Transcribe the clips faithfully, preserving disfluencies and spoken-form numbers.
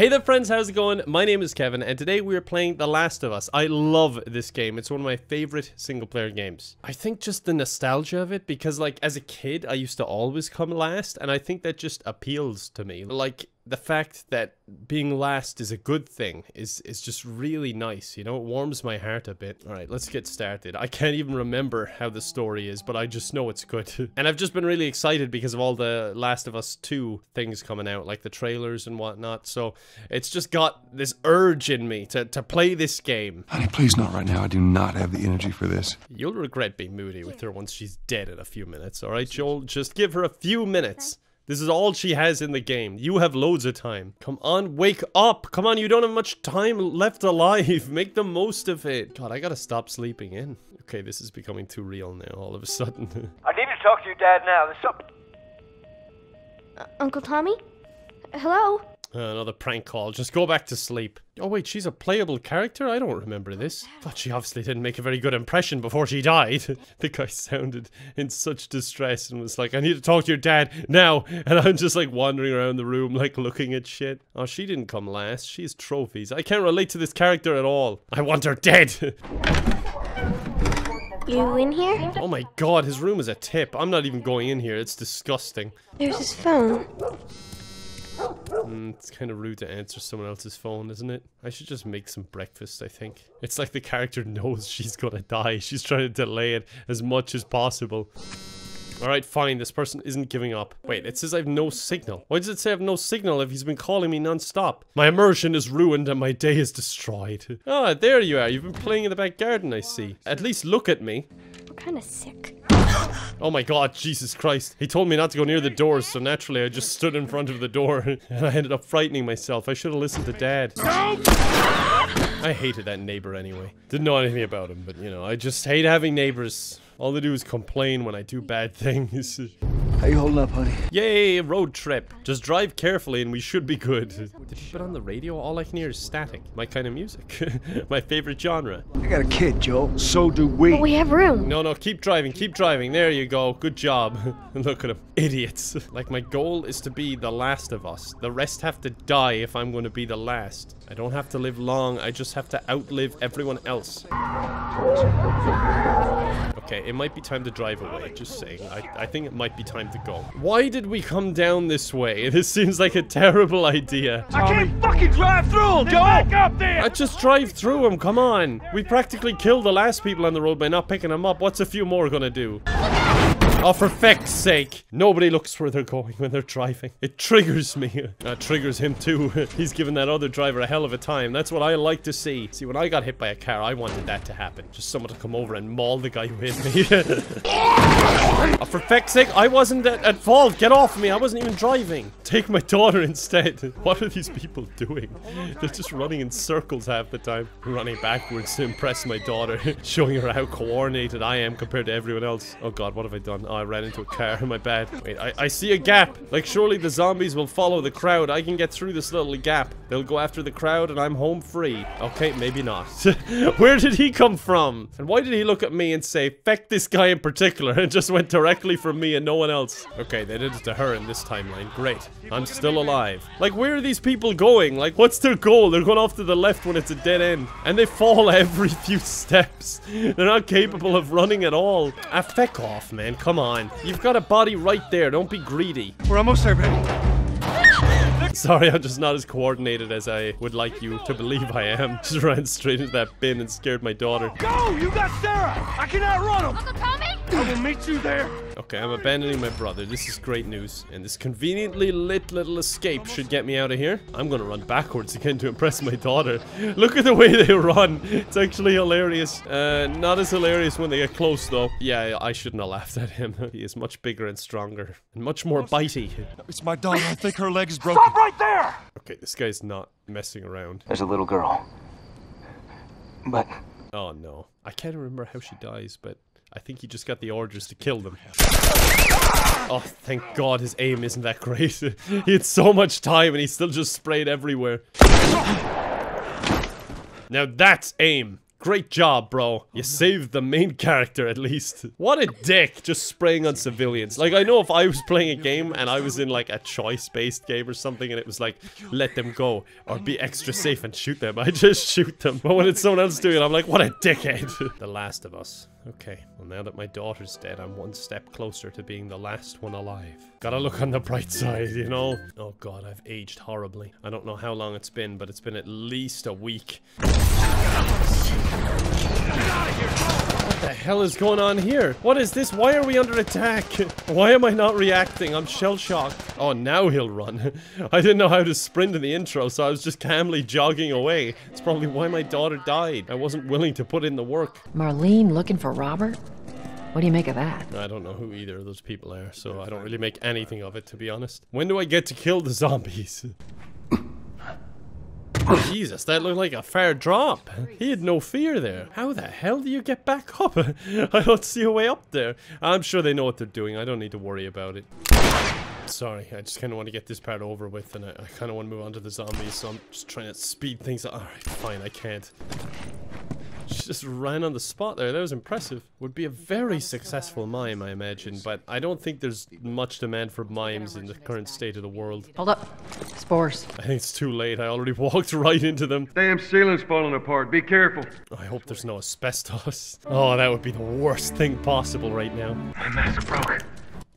Hey there friends, how's it going? My name is Kevin and today we are playing The Last of Us. I love this game. It's one of my favorite single player games. I think just the nostalgia of it, because like as a kid I used to always come last, and I think that just appeals to me. Like the fact that being last is a good thing is is just really nice, you know? It warms my heart a bit. All right, let's get started. I can't even remember how the story is, but I just know it's good. And I've just been really excited because of all the Last of Us two things coming out, like the trailers and whatnot. So it's just got this urge in me to, to play this game. Honey, please not right now. I do not have the energy for this. You'll regret being moody with her once she's dead in a few minutes, all right, Joel? Just give her a few minutes. Okay. This is all she has in the game. You have loads of time. Come on, wake up. Come on, you don't have much time left alive. Make the most of it. God, I gotta stop sleeping in. Okay, this is becoming too real now all of a sudden. I need to talk to your dad now. There's something... Uh, Uncle Tommy? Hello? Uh, another prank call. Just go back to sleep. Oh wait, she's a playable character? I don't remember this. But she obviously didn't make a very good impression before she died. The guy sounded in such distress and was like, I need to talk to your dad now. And I'm just like wandering around the room like looking at shit. Oh, she didn't come last. She has trophies. I can't relate to this character at all. I want her dead. You in here? Oh my god, his room is a tip. I'm not even going in here. It's disgusting. There's his phone. Mm, it's kind of rude to answer someone else's phone, isn't it? I should just make some breakfast, I think. It's like the character knows she's gonna die. She's trying to delay it as much as possible. Alright, fine. This person isn't giving up. Wait, it says I have no signal. Why does it say I have no signal if he's been calling me non-stop? My immersion is ruined and my day is destroyed. Ah, there you are. You've been playing in the back garden, I see. At least look at me. We're kind of sick. Oh my god, Jesus Christ. He told me not to go near the doors, so naturally I just stood in front of the door and I ended up frightening myself. I should have listened to Dad. I hated that neighbor anyway. Didn't know anything about him, but you know, I just hate having neighbors. All they do is complain when I do bad things. How you holding up, honey? Yay, road trip. Just drive carefully and we should be good. Did she put on the radio? All I can hear is static. My kind of music. My favorite genre. I got a kid, Joel. So do we. But we have room. No, no, keep driving, keep driving. There you go. Good job. Look at them. Idiots. Like, my goal is to be the last of us. The rest have to die if I'm going to be the last. I don't have to live long. I just have to outlive everyone else. Okay, it might be time to drive away. Just saying. I, I think it might be time to go. Why did we come down this way? This seems like a terrible idea. I can't fucking drive through them, Joel! Back up there! I just drive through them, come on! We practically killed the last people on the road by not picking them up. What's a few more gonna do? Oh, for feck's sake! Nobody looks where they're going when they're driving. It triggers me. That triggers him too. He's giving that other driver a hell of a time. That's what I like to see. See, when I got hit by a car, I wanted that to happen. Just someone to come over and maul the guy who hit me. Oh, for feck's sake, I wasn't at, at fault. Get off me. I wasn't even driving. Take my daughter instead. What are these people doing? They're just running in circles half the time. Running backwards to impress my daughter. Showing her how coordinated I am compared to everyone else. Oh god, what have I done? Oh, I ran into a car. My bad. Wait, I, I see a gap. Like, surely the zombies will follow the crowd. I can get through this little gap. They'll go after the crowd and I'm home free. Okay, maybe not. Where did he come from? And why did he look at me and say, feck this guy in particular, and just went directly from me and no one else? Okay, they did it to her in this timeline. Great. I'm still alive. Like, where are these people going? Like, what's their goal? They're going off to the left when it's a dead end. And they fall every few steps. They're not capable of running at all. Ah, feck off, man. Come on. Come on. You've got a body right there. Don't be greedy. We're almost there, baby. Sorry, I'm just not as coordinated as I would like you to believe I am. Just ran straight into that bin and scared my daughter. Go! You got Sarah! I cannot run him! Uncle Tommy? I will meet you there. Okay, I'm abandoning my brother. This is great news. And this conveniently lit little escape should get me out of here. I'm gonna run backwards again to impress my daughter. Look at the way they run. It's actually hilarious. Uh, not as hilarious when they get close, though. Yeah, I shouldn't have laughed at him. He is much bigger and stronger. And much more bitey. It's my daughter. I think her leg's broken. Stop right there! Okay, this guy's not messing around. There's a little girl. But... Oh, no. I can't remember how she dies, but... I think he just got the orders to kill them. Oh, thank God his aim isn't that great. He had so much time and he still just sprayed everywhere. Now that's aim. Great job, bro. You oh, no. saved the main character, at least. What a dick, just spraying on civilians. Like, I know if I was playing a game and I was in, like, a choice-based game or something, and it was like, let them go, or be extra safe and shoot them. I just shoot them. But when it's someone else doing it, I'm like, what a dickhead. The Last of Us. Okay, well, now that my daughter's dead, I'm one step closer to being the last one alive. Gotta look on the bright side, you know? Oh, God, I've aged horribly. I don't know how long it's been, but it's been at least a week. What the hell is going on here? What is this? Why are we under attack? Why am I not reacting? I'm shell-shocked. Oh, now he'll run. I didn't know how to sprint in the intro, so I was just calmly jogging away. It's probably why my daughter died. I wasn't willing to put in the work. Marlene looking for Robert? What do you make of that? I don't know who either of those people are, so I don't really make anything of it, to be honest. When do I get to kill the zombies? Jesus, that looked like a fair drop. He had no fear there. How the hell do you get back up? I don't see a way up there. I'm sure they know what they're doing. I don't need to worry about it. Sorry, I just kind of want to get this part over with, and I, I kind of want to move on to the zombies, so I'm just trying to speed things up. Alright, fine, I can't. She just ran on the spot there. That was impressive. Would be a very successful mime, I imagine, but I don't think there's much demand for mimes in the current state of the world. Hold up. Spores. I think it's too late. I already walked right into them. Damn ceiling's falling apart. Be careful. I hope there's no asbestos. Oh, that would be the worst thing possible right now. My mask broke.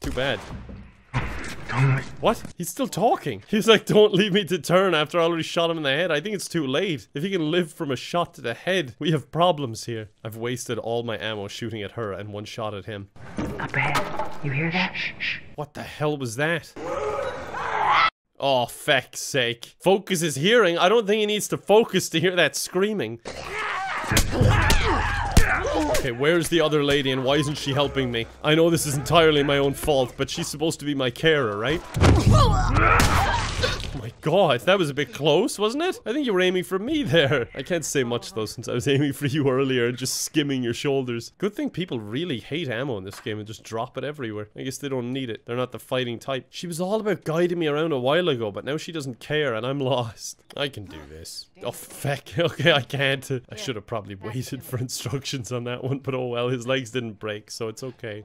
Too bad. What? He's still talking. He's like, don't leave me to turn after I already shot him in the head. I think it's too late. If he can live from a shot to the head, we have problems here. I've wasted all my ammo shooting at her and one shot at him. Up ahead. You hear that? Shh, shh. What the hell was that? Oh, feck's sake. Focus his hearing. I don't think he needs to focus to hear that screaming. Okay, where's the other lady and why isn't she helping me? I know this is entirely my own fault, but she's supposed to be my carer, right? Oh my God, that was a bit close, wasn't it? I think you were aiming for me there. I can't say much though, since I was aiming for you earlier and just skimming your shoulders. Good thing people really hate ammo in this game and just drop it everywhere. I guess they don't need it. They're not the fighting type. She was all about guiding me around a while ago, but now she doesn't care and I'm lost. I can do this. Oh, feck. Okay, I can't. I should have probably waited for instructions on that one, but oh well, his legs didn't break, so it's okay.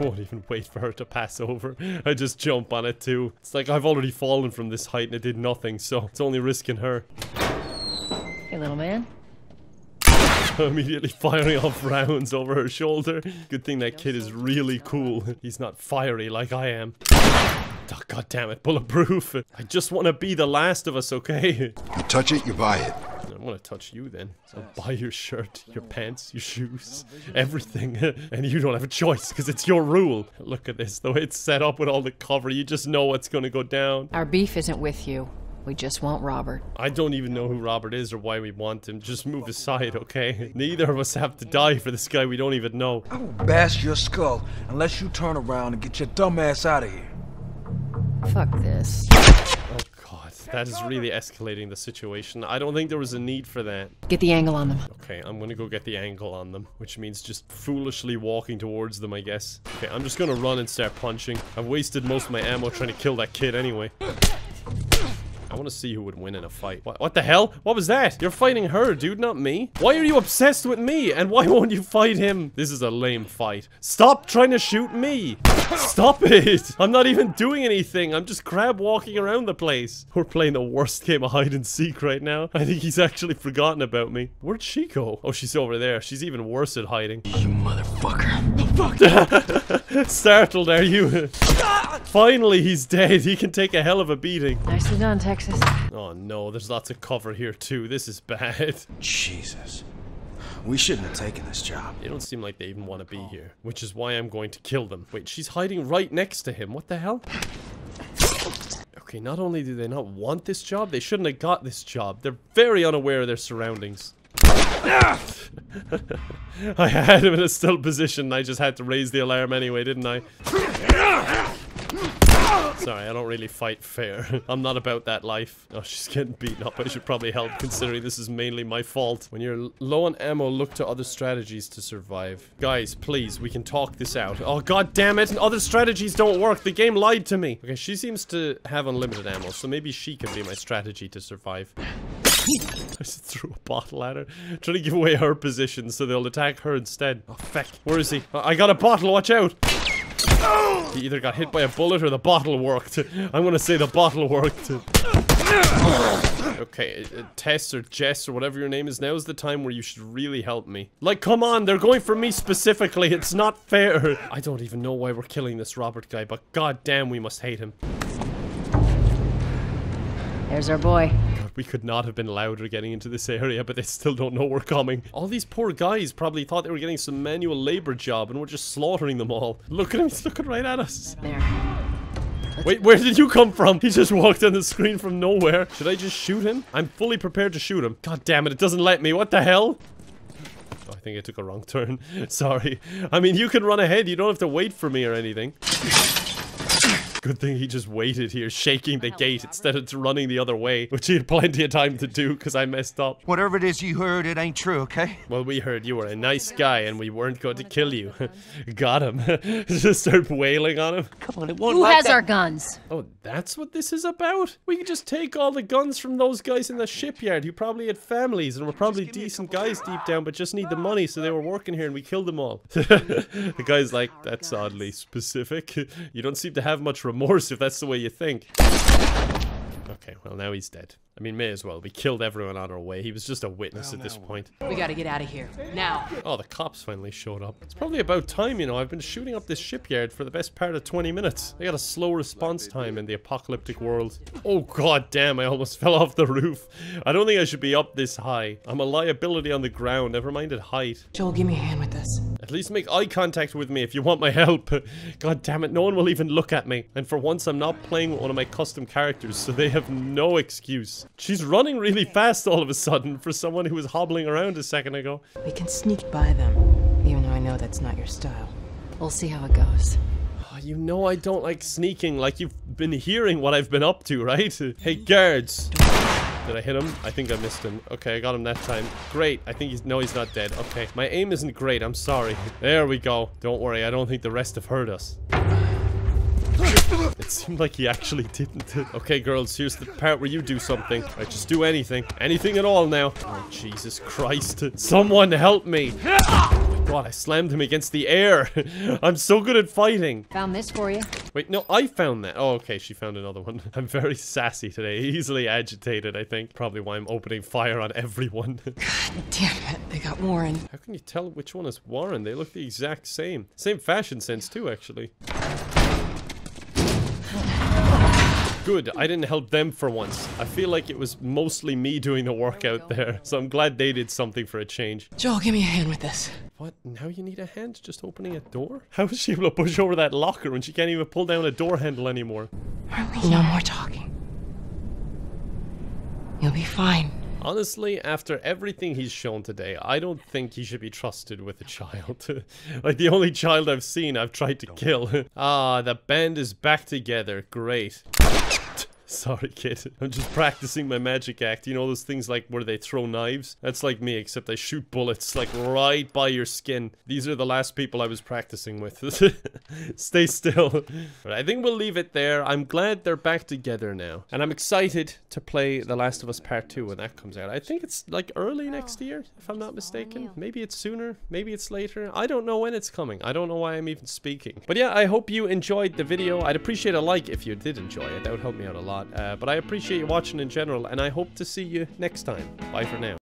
Won't even wait for her to pass over. I just jump on it too. It's like I've already fallen from this height and it did nothing, so it's only risking her. Hey, little man. Immediately firing off rounds over her shoulder. Good thing that kid is really cool. He's not fiery like I am. Oh, God damn it, bulletproof. I just want to be the Last of Us, okay? You touch it, you buy it. I want to touch you then. So I'll buy your shirt, your pants, your shoes, everything. And you don't have a choice because it's your rule. Look at this, the way it's set up with all the cover. You just know what's going to go down. Our beef isn't with you. We just want Robert. I don't even know who Robert is or why we want him. Just move aside, okay? Neither of us have to die for this guy we don't even know. I will bash your skull unless you turn around and get your dumb ass out of here. Fuck this. Oh God, that is really escalating the situation. I don't think there was a need for that. Get the angle on them. Okay, I'm gonna go get the angle on them, which means just foolishly walking towards them, I guess. Okay, I'm just gonna run and start punching. I've wasted most of my ammo trying to kill that kid anyway. I want to see who would win in a fight. What, what the hell? What was that? You're fighting her, dude, not me. Why are you obsessed with me? And why won't you fight him? This is a lame fight. Stop trying to shoot me. Stop it. I'm not even doing anything. I'm just crab walking around the place. We're playing the worst game of hide and seek right now. I think he's actually forgotten about me. Where'd she go? Oh, she's over there. She's even worse at hiding. You motherfucker. Oh, fuck. Startled, are you? Finally, he's dead. He can take a hell of a beating. Nicely done, Texas. Oh, no. There's lots of cover here, too. This is bad. Jesus. We shouldn't have taken this job. They don't seem like they even want to be here, which is why I'm going to kill them. Wait, she's hiding right next to him. What the hell? Okay, not only do they not want this job, they shouldn't have got this job. They're very unaware of their surroundings. I had him in a still position and I just had to raise the alarm anyway, didn't I? Sorry, I don't really fight fair. I'm not about that life. Oh, she's getting beaten up. I should probably help, considering this is mainly my fault. When you're low on ammo, look to other strategies to survive. Guys, please, we can talk this out. Oh, God damn it. Other strategies don't work. The game lied to me. Okay, she seems to have unlimited ammo, so maybe she can be my strategy to survive. I just threw a bottle at her. I'm trying to give away her position so they'll attack her instead. Oh, feck. Where is he? I got a bottle, watch out! He either got hit by a bullet or the bottle worked. I'm gonna say the bottle worked. Okay, uh, Tess or Jess or whatever your name is, now is the time where you should really help me. Like, come on, they're going for me specifically, it's not fair. I don't even know why we're killing this Robert guy, but goddamn, we must hate him. There's our boy. God, we could not have been louder getting into this area, but they still don't know we're coming. All these poor guys probably thought they were getting some manual labor job and we're just slaughtering them all. Look at him, he's looking right at us. There. Wait, where did you come from? He just walked on the screen from nowhere. Should I just shoot him? I'm fully prepared to shoot him. God damn it, it doesn't let me. What the hell? Oh, I think I took a wrong turn. Sorry. I mean, you can run ahead. You don't have to wait for me or anything. Good thing he just waited here, shaking the gate instead of running the other way, which he had plenty of time to do because I messed up. Whatever it is you heard, it ain't true, okay? Well, we heard you were a nice guy and we weren't going to kill you. Got him. Just start wailing on him. Come on, it won't. Who has our guns? Oh, that's what this is about? We can just take all the guns from those guys in the shipyard who probably had families and were probably decent guys deep down, but just need the money, so they were working here and we killed them all. The guy's like, that's oddly specific. You don't seem to have much remorse. Remorse, if that's the way you think. Okay, well, now he's dead. I mean, may as well. We killed everyone on our way. He was just a witness well, at this point. We gotta get out of here. Now. Oh, the cops finally showed up. It's probably about time, you know. I've been shooting up this shipyard for the best part of twenty minutes. They got a slow response time in the apocalyptic world. Oh, god damn, I almost fell off the roof. I don't think I should be up this high. I'm a liability on the ground, never mind at height. Joel, give me a hand with this. At least make eye contact with me if you want my help. God damn it, no one will even look at me. And for once, I'm not playing with one of my custom characters, so they have no excuse. She's running really fast all of a sudden for someone who was hobbling around a second ago. We can sneak by them, even though I know that's not your style. We'll see how it goes. Oh, you know I don't like sneaking, like you've been hearing what I've been up to, right? Hey, guards! Did I hit him? I think I missed him. Okay, I got him that time. Great. I think he's... No, he's not dead. Okay. My aim isn't great. I'm sorry. There we go. Don't worry. I don't think the rest have heard us. It seemed like he actually didn't. Okay, girls, here's the part where you do something. I right, just do anything. Anything at all now. Oh, Jesus Christ. Someone help me. Oh my god, I slammed him against the air. I'm so good at fighting. Found this for you. Wait, no, I found that. Oh, okay, she found another one. I'm very sassy today. Easily agitated, I think. Probably why I'm opening fire on everyone. God damn it, they got Warren. How can you tell which one is Warren? They look the exact same. Same fashion sense, too, actually. Good, I didn't help them for once. I feel like it was mostly me doing the work out there, so I'm glad they did something for a change. Joel, give me a hand with this. What? Now you need a hand? Just opening a door? How is she able to push over that locker when she can't even pull down a door handle anymore? Marlene, no more talking. You'll be fine. Honestly, after everything he's shown today, I don't think he should be trusted with a child. Like, the only child I've seen I've tried to kill. Ah, the band is back together. Great. Sorry, kid. I'm just practicing my magic act. You know those things like where they throw knives? That's like me, except I shoot bullets like right by your skin. These are the last people I was practicing with. Stay still. But I think we'll leave it there. I'm glad they're back together now. And I'm excited to play The Last of Us Part two when that comes out. I think it's like early next year, if I'm not mistaken. Maybe it's sooner. Maybe it's later. I don't know when it's coming. I don't know why I'm even speaking. But yeah, I hope you enjoyed the video. I'd appreciate a like if you did enjoy it. That would help me out a lot. Uh, but I appreciate you watching in general, and I hope to see you next time. Bye for now.